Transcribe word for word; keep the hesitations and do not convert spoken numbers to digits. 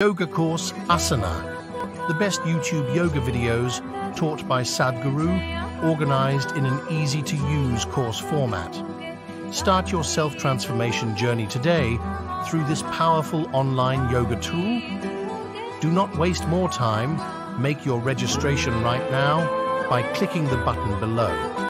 Yoga course Asana, the best YouTube yoga videos taught by Sadhguru, organized in an easy-to-use course format. Start your self-transformation journey today through this powerful online yoga tool. Do not waste more time. Make your registration right now by clicking the button below.